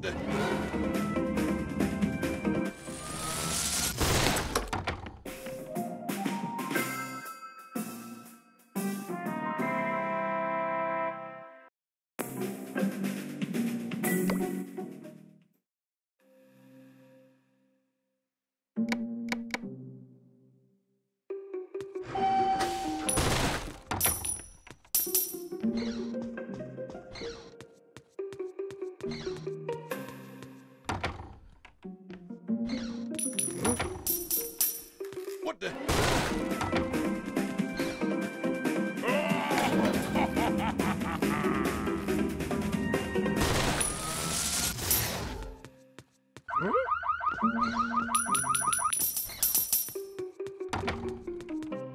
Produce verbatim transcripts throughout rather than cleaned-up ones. God! What the? Thank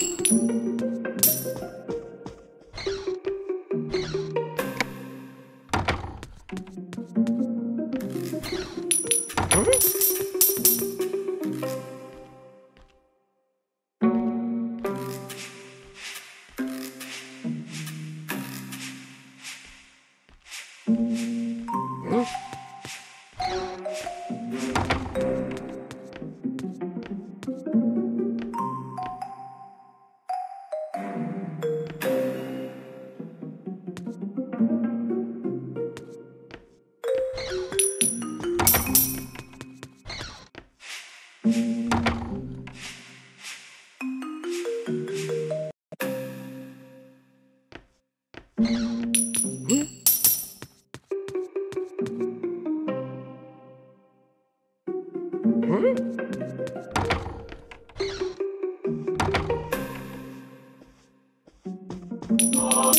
you. Thank mm -hmm.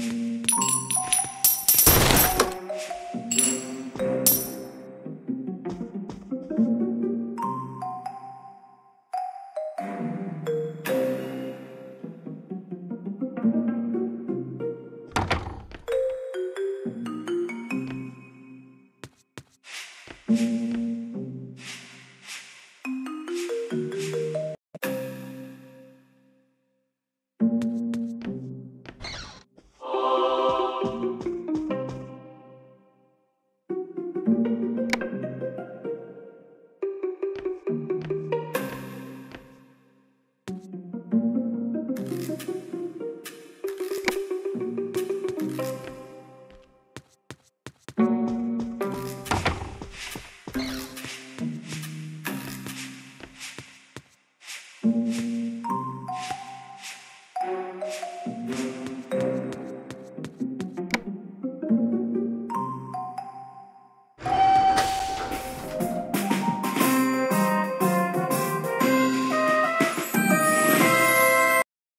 you.